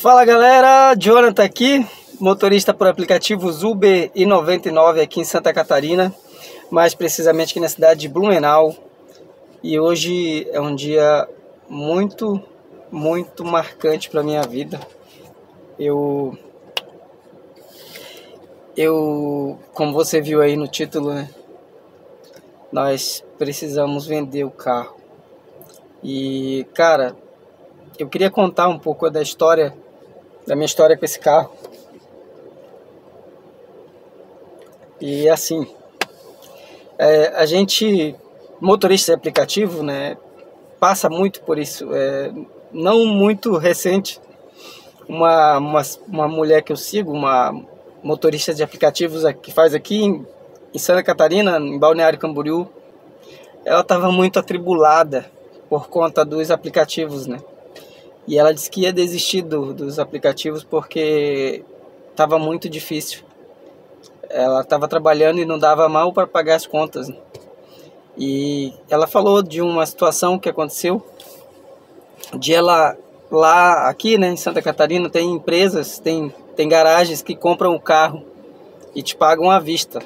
Fala galera, Jonathan aqui, motorista por aplicativos Uber e 99 aqui em Santa Catarina, mais precisamente aqui na cidade de Blumenau. E hoje é um dia muito marcante para minha vida. Eu, como você viu aí no título, né? Nós precisamos vender o carro. E cara, eu queria contar um pouco da história, da minha história com esse carro. E assim, a gente, motorista de aplicativo, né, passa muito por isso. Não muito recente, uma mulher que eu sigo, uma motorista de aplicativos que faz aqui em Santa Catarina, em Balneário Camboriú, ela estava muito atribulada por conta dos aplicativos, né? E ela disse que ia desistir dos aplicativos porque estava muito difícil. Ela estava trabalhando e não dava mal para pagar as contas, né? E ela falou de uma situação que aconteceu, de ela lá aqui, né, em Santa Catarina, tem empresas, tem garagens que compram o carro e te pagam à vista.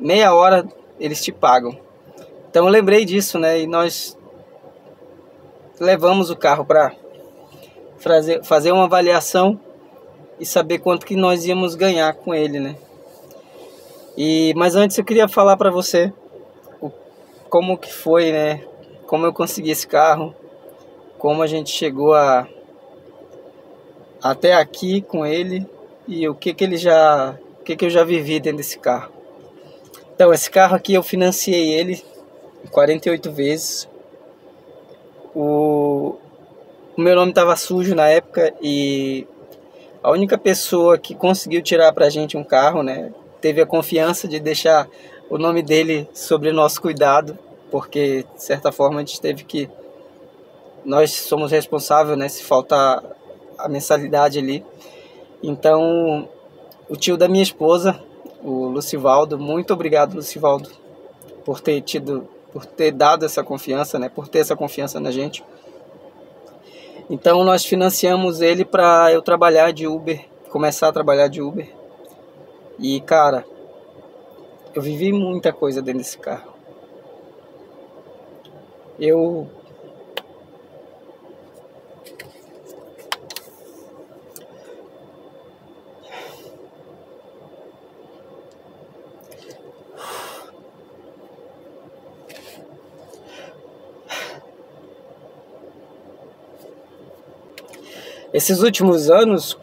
Meia hora eles te pagam. Então eu lembrei disso, né? E nós levamos o carro para fazer uma avaliação e saber quanto que nós íamos ganhar com ele, né? Mas antes eu queria falar para você como que foi, né? Como eu consegui esse carro, como a gente chegou até aqui com ele e o que eu já vivi dentro desse carro. Então, esse carro aqui eu financiei ele 48 vezes. O meu nome estava sujo na época e a única pessoa que conseguiu tirar pra gente um carro, né, teve a confiança de deixar o nome dele sobre o nosso cuidado, porque de certa forma a gente teve que... Nós somos responsáveis, né, se faltar a mensalidade ali. Então, o tio da minha esposa, o Lucivaldo, muito obrigado, Lucivaldo, por ter dado essa confiança, né, por ter essa confiança na gente. Então nós financiamos ele para eu trabalhar de Uber, começar a trabalhar de Uber. E cara, eu vivi muita coisa dentro desse carro. Esses últimos anos,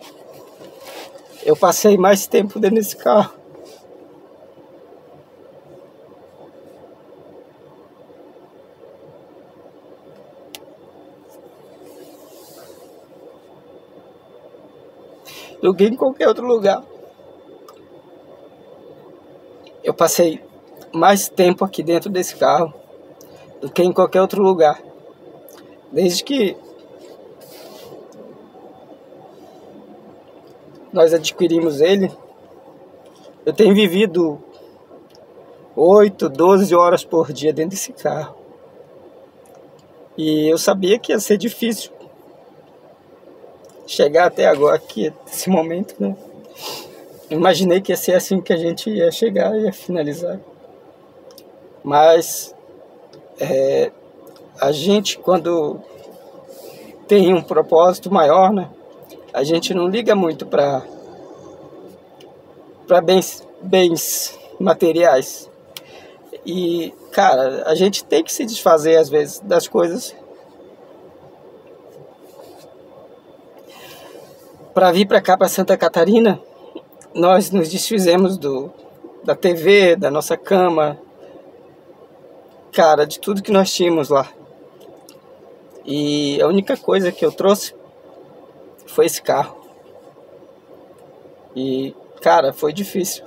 eu passei mais tempo dentro desse carro. Do que em qualquer outro lugar. Eu passei mais tempo aqui dentro desse carro do que em qualquer outro lugar. Desde que nós adquirimos ele, eu tenho vivido 8, 12 horas por dia dentro desse carro. E eu sabia que ia ser difícil chegar até agora, aqui, nesse momento, né? Imaginei que ia ser assim que a gente ia chegar, ia finalizar. Mas a gente, quando tem um propósito maior, né, a gente não liga muito para bens materiais. E, cara, a gente tem que se desfazer, às vezes, das coisas para vir para cá, para Santa Catarina. Nós nos desfizemos da TV, da nossa cama, cara, de tudo que nós tínhamos lá. E a única coisa que eu trouxe foi esse carro. E cara, foi difícil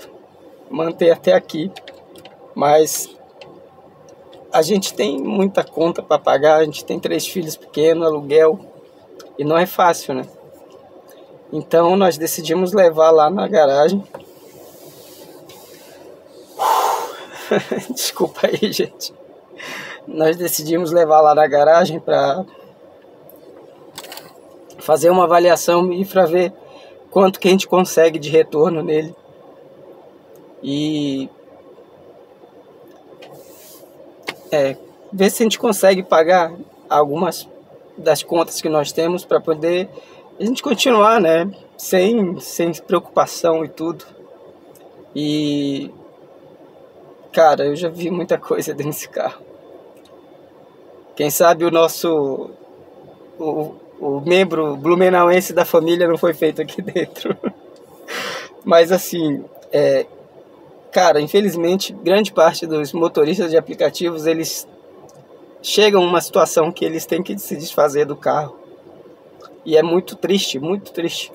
manter até aqui, mas a gente tem muita conta para pagar, a gente tem 3 filhos pequenos, aluguel, e não é fácil, né? Então nós decidimos levar lá na garagem. Desculpa aí, gente. Nós decidimos levar lá na garagem para fazer uma avaliação e para ver quanto que a gente consegue de retorno nele. E ver se a gente consegue pagar algumas das contas que nós temos para poder a gente continuar, né, sem preocupação e tudo. E cara, eu já vi muita coisa dentro desse carro. Quem sabe o nosso o membro blumenauense da família não foi feito aqui dentro. Mas assim, cara, infelizmente, grande parte dos motoristas de aplicativos, eles chegam a uma situação que eles têm que se desfazer do carro. E é muito triste,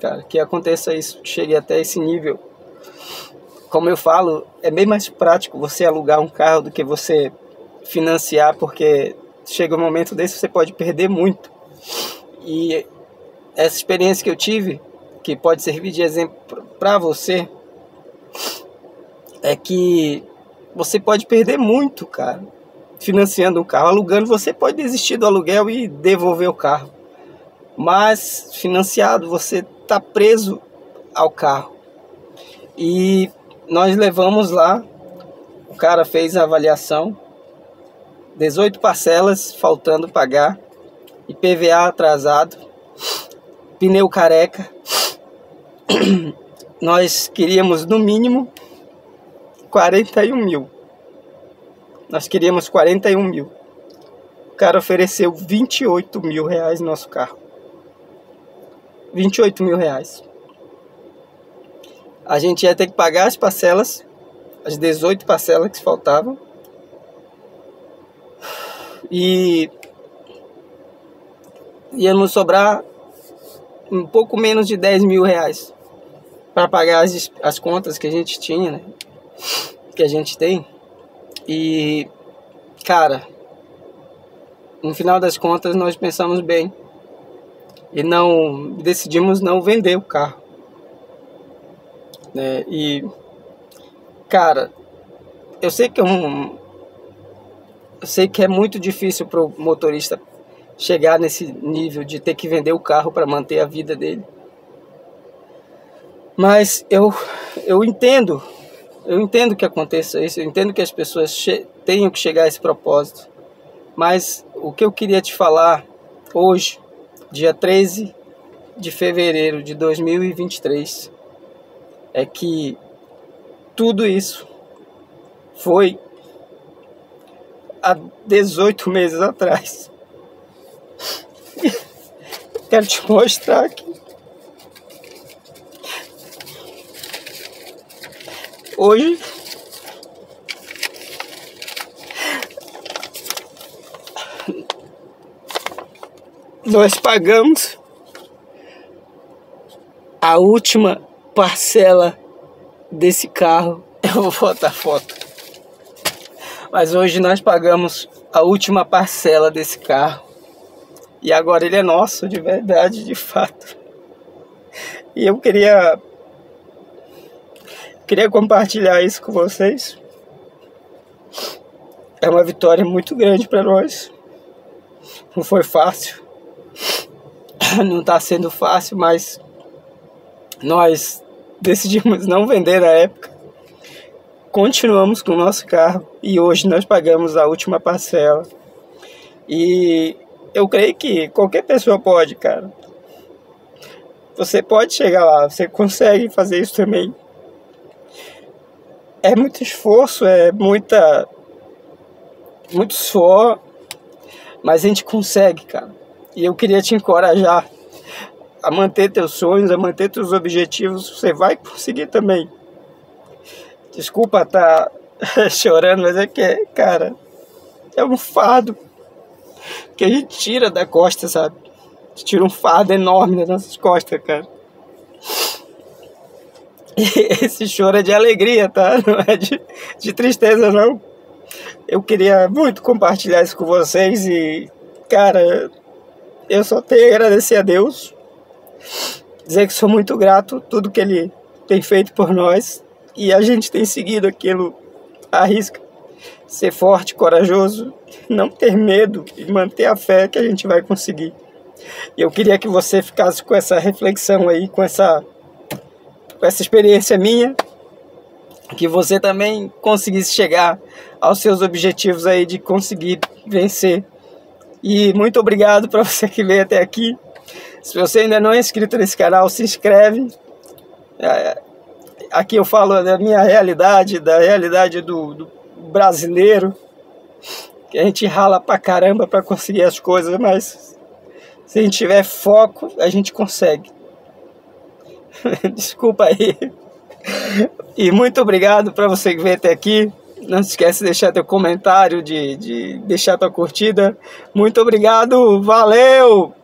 cara, que aconteça isso, que chegue até esse nível. Como eu falo, é bem mais prático você alugar um carro do que você financiar, porque chega um momento desse, você pode perder muito. E essa experiência que eu tive, que pode servir de exemplo para você, é que você pode perder muito, cara, financiando um carro. Alugando, você pode desistir do aluguel e devolver o carro. Mas financiado, você está preso ao carro. E nós levamos lá, o cara fez a avaliação, 18 parcelas faltando pagar, IPVA atrasado, pneu careca. Nós queríamos no mínimo 41 mil. Nós queríamos 41 mil. O cara ofereceu 28 mil reais no nosso carro. 28 mil reais. A gente ia ter que pagar as parcelas, as 18 parcelas que faltavam. E ia nos sobrar um pouco menos de 10 mil reais para pagar as contas que a gente tinha, né? Que a gente tem. E cara, no final das contas nós pensamos bem e não decidimos não vender o carro, né? E cara, eu sei que é muito difícil para o motorista chegar nesse nível de ter que vender o carro para manter a vida dele, mas eu entendo que aconteça isso, eu entendo que as pessoas tenham que chegar a esse propósito. Mas o que eu queria te falar hoje, dia 13 de fevereiro de 2023, é que tudo isso foi há 18 meses atrás. Quero te mostrar aqui. Hoje, nós pagamos a última parcela desse carro. Eu vou botar foto. Mas hoje nós pagamos a última parcela desse carro. E agora ele é nosso, de verdade, de fato. E eu queria compartilhar isso com vocês. É uma vitória muito grande para nós. Não foi fácil. Não está sendo fácil, mas nós decidimos não vender na época. Continuamos com o nosso carro e hoje nós pagamos a última parcela. E eu creio que qualquer pessoa pode, cara. Você pode chegar lá, você consegue fazer isso também. É muito esforço, é muito suor, mas a gente consegue, cara. E eu queria te encorajar a manter teus sonhos, a manter teus objetivos. Você vai conseguir também. Desculpa estar chorando, mas é que, cara, é um fardo que a gente tira da costa, sabe? A gente tira um fardo enorme das nossas costas, cara. Esse choro é de alegria, tá? Não é de tristeza, não. Eu queria muito compartilhar isso com vocês e, cara, eu só tenho a agradecer a Deus. Dizer que sou muito grato tudo que Ele tem feito por nós. E a gente tem seguido aquilo à risca. Ser forte, corajoso, não ter medo e manter a fé que a gente vai conseguir. Eu queria que você ficasse com essa reflexão aí, com essa experiência minha, que você também conseguisse chegar aos seus objetivos aí de conseguir vencer. E muito obrigado para você que veio até aqui. Se você ainda não é inscrito nesse canal, se inscreve. Aqui eu falo da minha realidade, da realidade do brasileiro, que a gente rala pra caramba pra conseguir as coisas, mas se a gente tiver foco, a gente consegue. Desculpa aí. E muito obrigado pra você que veio até aqui. Não se esquece de deixar teu comentário, de deixar tua curtida. Muito obrigado, valeu!